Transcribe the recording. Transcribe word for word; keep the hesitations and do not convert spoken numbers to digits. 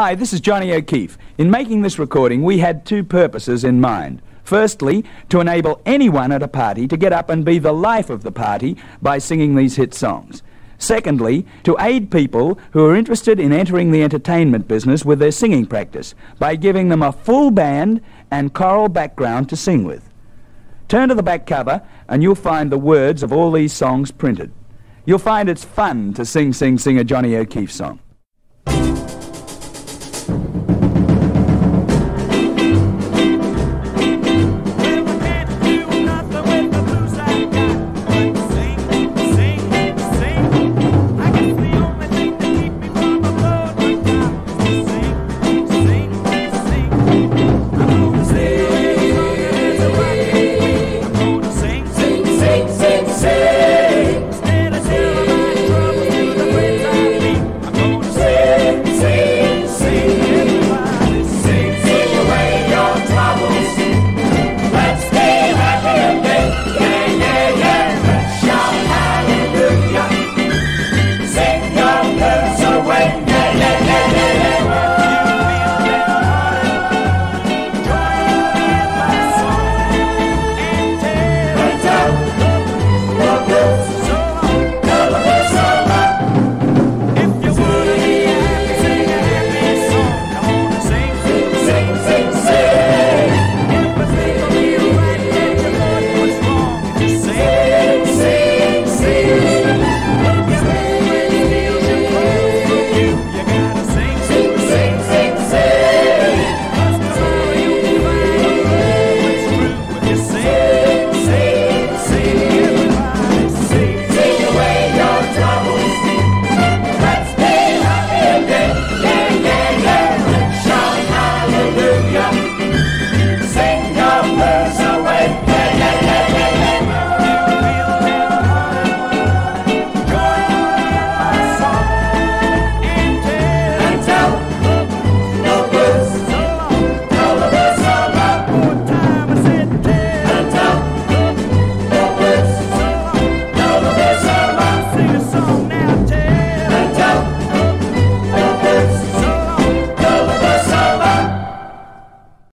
Hi, this is Johnny O'Keefe. In making this recording, we had two purposes in mind. Firstly, to enable anyone at a party to get up and be the life of the party by singing these hit songs. Secondly, to aid people who are interested in entering the entertainment business with their singing practice by giving them a full band and choral background to sing with. Turn to the back cover and you'll find the words of all these songs printed. You'll find it's fun to sing, sing, sing a Johnny O'Keefe song.